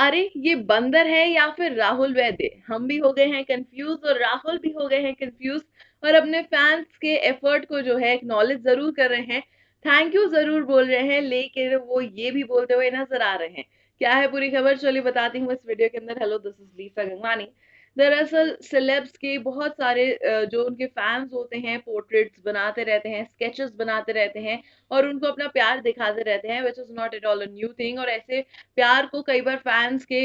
अरे ये बंदर है या फिर राहुल वैद्य, हम भी हो गए हैं कंफ्यूज और राहुल भी हो गए हैं कंफ्यूज, और अपने फैंस के एफर्ट को जो है एक्नॉलेज जरूर कर रहे हैं, थैंक यू जरूर बोल रहे हैं, लेकिन वो ये भी बोलते हुए नजर आ रहे हैं। क्या है पूरी खबर, चलिए बताती हूँ इस वीडियो के अंदर। Hello, this is Lisa Gangwani. दरअसल सेलेब्स के बहुत सारे जो उनके फैंस होते हैं पोर्ट्रेट्स बनाते रहते हैं, स्केचेस बनाते रहते हैं और उनको अपना प्यार दिखाते रहते हैं, which is not at all a new thing. और ऐसे प्यार को कई बार फैंस के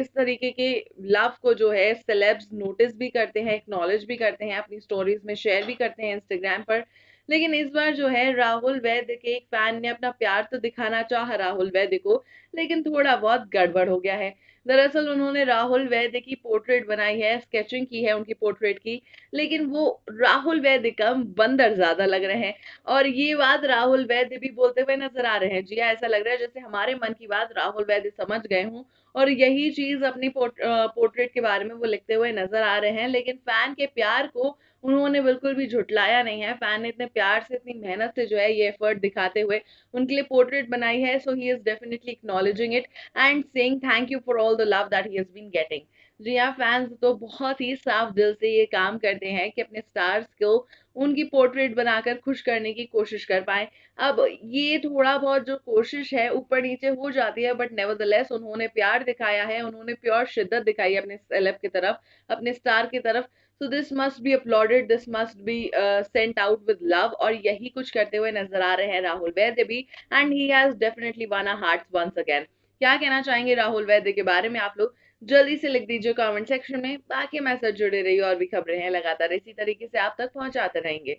इस तरीके के लव को जो है सेलेब्स नोटिस भी करते हैं, एक्नॉलेज भी करते हैं, अपनी स्टोरीज में शेयर भी करते हैं इंस्टाग्राम पर। लेकिन इस बार जो है राहुल वैद्य के एक फैन ने अपना प्यार तो दिखाना चाहा राहुल वैद्य को, लेकिन थोड़ा बहुत गड़बड़ हो गया है। दरअसल उन्होंने राहुल वैद्य की पोर्ट्रेट बनाई है, स्केचिंग की है उनकी पोर्ट्रेट की, लेकिन वो राहुल वैद्य कम बंदर ज्यादा लग रहे हैं, और ये बात राहुल वैद्य भी बोलते हुए नजर आ रहे हैं। जी ऐसा लग रहा है जैसे हमारे मन की बात राहुल वैद्य समझ गए हों और यही चीज अपनी पोर्ट्रेट के बारे में वो लिखते हुए नजर आ रहे हैं। लेकिन फैन के प्यार को उन्होंने बिल्कुल भी झुटलाया नहीं है। फैन ने इतने प्यार से इतनी मेहनत से जो है ये एफर्ट दिखाते हुए उनके लिए पोर्ट्रेट बनाई है, so he is definitely acknowledging it and saying thank you for all the love that he has been getting. जी हाँ, फैंस तो बहुत ही साफ दिल से ये काम करते हैं कि अपने स्टार्स को उनकी पोर्ट्रेट बनाकर खुश करने की कोशिश कर पाए। अब ये थोड़ा बहुत जो कोशिश है ऊपर नीचे हो जाती है, बट नेवरदलेस उन्होंने प्यार दिखाया है, उन्होंने प्योर शिद्दत दिखाई है अपने सेलेब की तरफ, अपने स्टार की तरफ। So this must be applauded, this must be sent out with love, और यही कुछ करते हुए नजर आ रहे हैं राहुल वैद्य भी, and he has definitely won our hearts once again। क्या कहना चाहेंगे राहुल वैद्य के बारे में आप लोग जल्दी से लिख दीजिए कमेंट सेक्शन में। बाकी मैसेज जुड़े रहिए और भी खबरें हैं लगातार इसी तरीके से आप तक पहुंचाते रहेंगे।